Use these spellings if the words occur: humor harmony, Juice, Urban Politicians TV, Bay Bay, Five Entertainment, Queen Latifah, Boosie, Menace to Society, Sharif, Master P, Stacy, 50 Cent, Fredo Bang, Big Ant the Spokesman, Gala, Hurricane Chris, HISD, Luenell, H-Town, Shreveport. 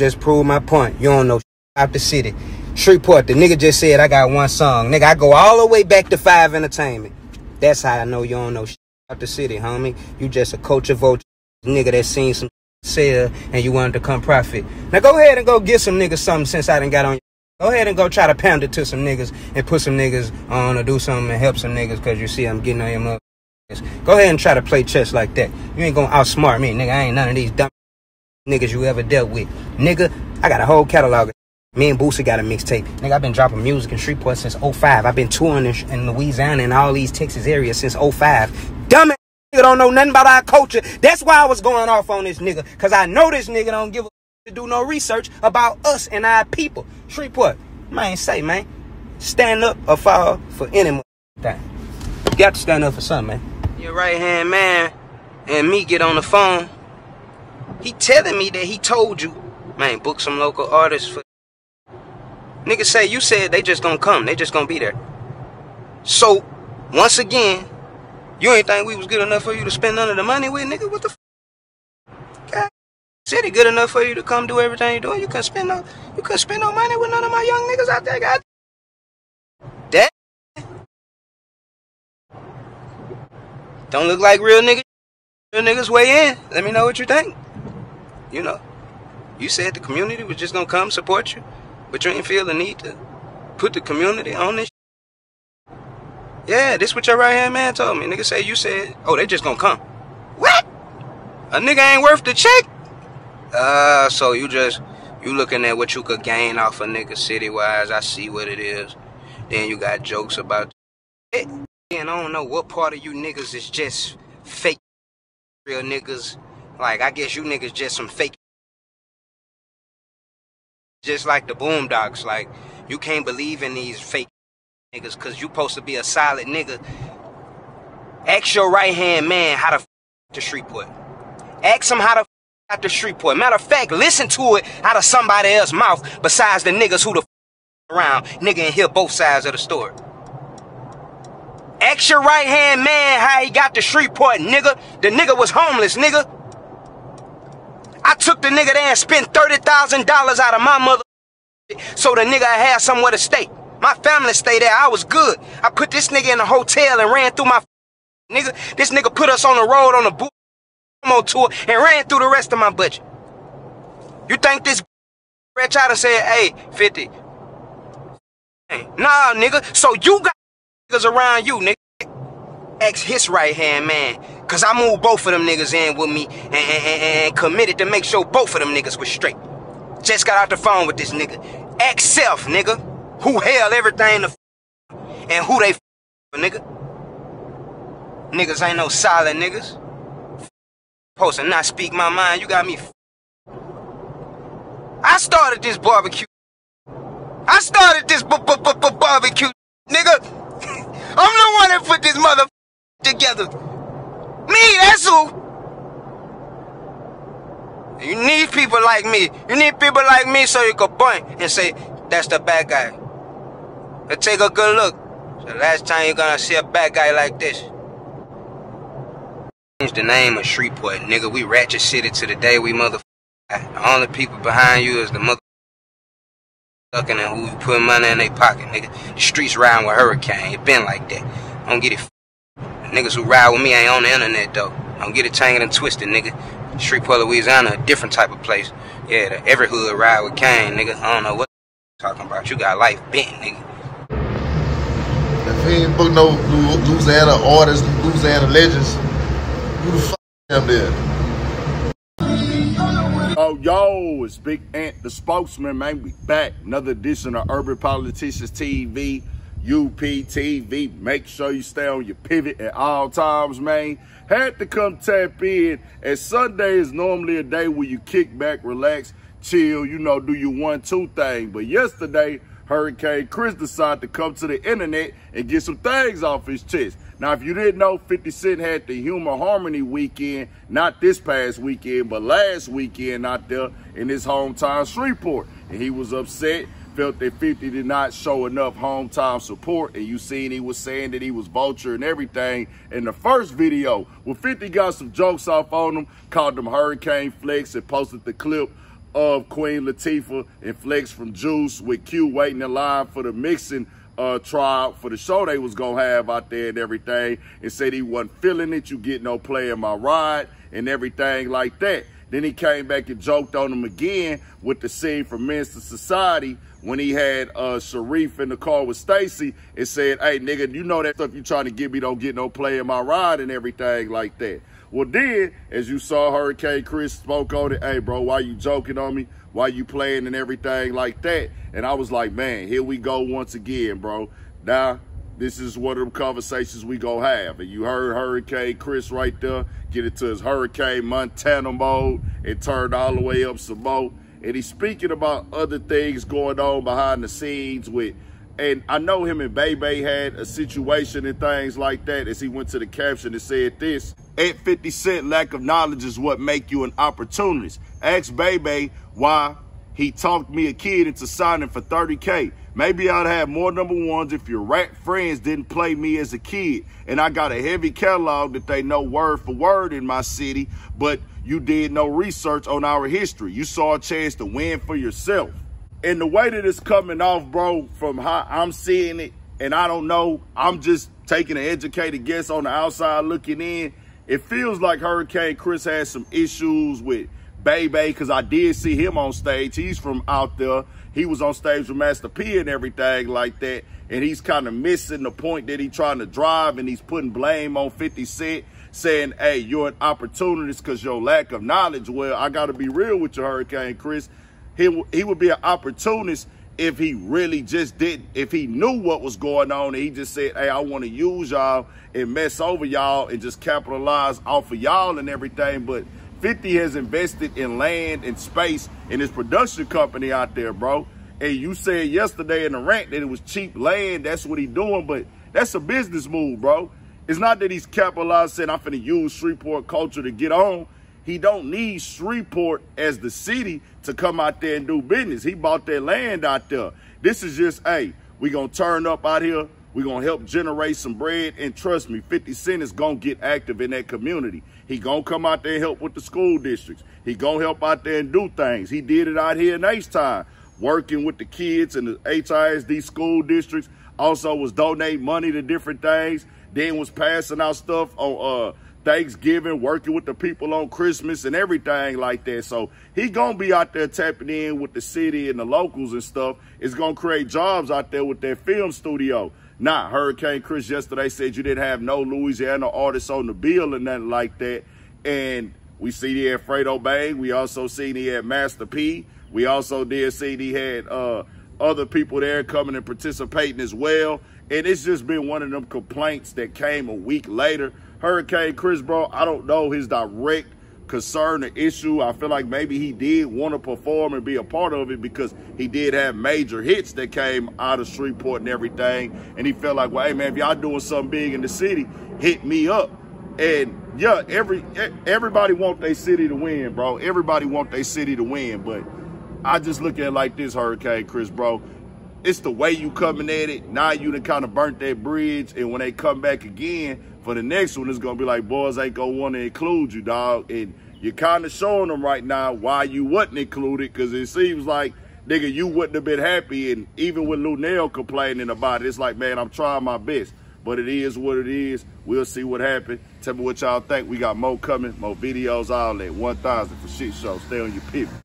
Just prove my point. You don't know out the city. Shreveport, the nigga just said I got one song. Nigga, I go all the way back to Five Entertainment. That's how I know you don't know out the city, homie. You just a culture vulture nigga that seen some sell and you wanted to come profit. Now go ahead and go get some niggas something since I done got on your. Go ahead and go try to pound it to some niggas and put some niggas on or do something and help some niggas because you see I'm getting on your motherfuckers. Go ahead and try to play chess like that. You ain't gonna outsmart me, nigga. I ain't none of these dumb niggas you ever dealt with. Nigga, I got a whole catalog of me and Boosie got a mixtape. Nigga, I've been dropping music in Shreveport since 05. I've been touring in Louisiana and all these Texas areas since 05. Dumbass nigga don't know nothing about our culture. That's why I was going off on this nigga because I know this nigga don't give a to do no research about us and our people. Shreveport, man, say, man, stand up or fall for any thing. You got to stand up for something, man. Your right-hand man and me get on the phone. He telling me that he told you, man, book some local artists for. Niggas say you said they just gonna come. They just gonna be there. So, once again, you ain't think we was good enough for you to spend none of the money with, nigga? What the fuck? God. City good enough for you to come do everything you're doing. You couldn't spend no money with none of my young niggas out there, God. That don't look like real niggas. Real niggas weigh in. Let me know what you think. You know, you said the community was just gonna come support you, but you ain't feel the need to put the community on this. Yeah, this what your right hand man told me. Nigga say you said, oh, they just gonna come. What? A nigga ain't worth the check. So you looking at what you could gain off a nigga city-wise. I see what it is. Then you got jokes about it. And I don't know what part of you niggas is just fake real niggas. Like, I guess you niggas just some fake. Just like the Boondocks. Like, you can't believe in these fake niggas because you supposed to be a solid nigga. Ask your right-hand man how to f*** to Shreveport. Ask him how to f*** out the Shreveport. Matter of fact, listen to it out of somebody else's mouth besides the niggas who the f around. Nigga and hear both sides of the story. Ask your right hand man how he got to Shreveport, nigga. The nigga was homeless, nigga. I took the nigga there and spent $30,000 out of my mother so the nigga had somewhere to stay. My family stayed there. I was good. I put this nigga in a hotel and ran through my nigga. This nigga put us on the road on the boot on tour and ran through the rest of my budget. You think this bitch out and said, hey, 50. Nah, nigga. So you got niggas around you, nigga. Ask his right hand man. Cause I moved both of them niggas in with me and committed to make sure both of them niggas was straight. Just got out the phone with this nigga. Ask self, nigga. Who held everything to and who they for, nigga. Niggas ain't no solid niggas. And not speak my mind. You got me. I started this barbecue. I started this barbecue, nigga. I'm the one that put this mother together. Me, that's who. You need people like me. You need people like me so you can point and say, that's the bad guy. But take a good look. It's the last time you're gonna see a bad guy like this. The name of Shreveport, nigga. We ratchet city to the day we motherfucker. The only people behind you is the motherfucker sucking and who you put money in their pocket, nigga. The streets riding with Hurricane. It been like that. Don't get it. The niggas who ride with me ain't on the internet though. Don't get it tangled and twisted, nigga. Shreveport, Louisiana, a different type of place. Yeah, the every hood ride with Kane, nigga. I don't know what the talking about. You got life bent, nigga. If he ain't book no Louisiana artists, Louisiana legends. Who the f*** am there? Oh, yo, it's Big Ant the Spokesman, man. We back. Another edition of Urban Politicians TV, UPTV. Make sure you stay on your pivot at all times, man. Had to come tap in. And Sunday is normally a day where you kick back, relax, chill, you know, do your 1-2 thing. But yesterday, Hurricane Chris decided to come to the internet and get some things off his chest. Now, if you didn't know, 50 Cent had the Human Harmony weekend, not this past weekend, but last weekend out there in his hometown, Shreveport. And he was upset, felt that 50 did not show enough hometown support. And you seen he was saying that he was vulture and everything in the first video. Well, 50 got some jokes off on him, called him Hurricane Flex and posted the clip of Queen Latifah and Flex from Juice, with Q waiting in line for the mixing trial for the show they was gonna have out there and everything, and said he wasn't feeling it, you get no play in my ride and everything like that. Then he came back and joked on him again with the scene from Menace to Society when he had Sharif in the car with Stacy and said, hey, nigga, you know that stuff you trying to give me don't get no play in my ride and everything like that. Well, then, as you saw, Hurricane Chris spoke on it. Hey, bro, why you joking on me? Why you playing and everything like that? And I was like, man, here we go once again, bro. Now, this is one of the conversations we gonna have. And you heard Hurricane Chris right there get into his Hurricane Montana mode and turned all the way up some more. And he's speaking about other things going on behind the scenes with, and I know him and Bay Bay had a situation and things like that, as he went to the caption and said this: at 50 Cent, lack of knowledge is what make you an opportunist. Ask Bay Bay why he talked me, a kid, into signing for 30K. Maybe I'd have more number ones if your rat friends didn't play me as a kid. And I got a heavy catalog that they know word for word in my city, but you did no research on our history. You saw a chance to win for yourself. And the way that it's coming off, bro, from how I'm seeing it, and I don't know, I'm just taking an educated guess on the outside looking in, it feels like Hurricane Chris has some issues with Bay Bay, because I did see him on stage. He's from out there. He was on stage with Master P and everything like that, and he's kind of missing the point that he's trying to drive, and he's putting blame on 50 Cent, saying, hey, you're an opportunist because your lack of knowledge. Well, I got to be real with you, Hurricane Chris. He would be an opportunist if he really just didn't, if he knew what was going on, and he just said, hey, I want to use y'all and mess over y'all and just capitalize off of y'all and everything. But 50 has invested in land and space in his production company out there, bro. And you said yesterday in the rant that it was cheap land. That's what he doing, but that's a business move, bro. It's not that he's capitalizing, I'm finna use Shreveport culture to get on. He don't need Shreveport as the city to come out there and do business. He bought that land out there. This is just, hey, we gonna turn up out here. We're going to help generate some bread. And trust me, 50 Cent is going to get active in that community. He going to come out there and help with the school districts. He going to help out there and do things. He did it out here in H-Town, working with the kids in the HISD school districts. Also was donating money to different things. Then was passing out stuff on Thanksgiving, working with the people on Christmas and everything like that. So he gonna be out there tapping in with the city and the locals and stuff. It's gonna create jobs out there with that film studio. Now, Hurricane Chris yesterday said you didn't have no Louisiana artists on the bill and nothing like that. And we see he had Fredo Bang. We also seen he had Master P. We also did see he had other people there coming and participating as well. And it's just been one of them complaints that came a week later. Hurricane Chris, bro, I don't know his direct concern or issue. I feel like maybe he did want to perform and be a part of it because he did have major hits that came out of Shreveport and everything. And he felt like, well, hey, man, if y'all doing something big in the city, hit me up. And, yeah, everybody want their city to win, bro. Everybody want their city to win. But I just look at it like this, Hurricane Chris, bro. It's the way you coming at it. Now you done kind of burnt that bridge. And when they come back again for the next one, it's going to be like, boys ain't going to want to include you, dog. And you're kind of showing them right now why you wasn't included, because it seems like, nigga, you wouldn't have been happy. And even with Lunel complaining about it, it's like, man, I'm trying my best. But it is what it is. We'll see what happens. Tell me what y'all think. We got more coming, more videos, all that. 1,000 for shit show. Stay on your pivot.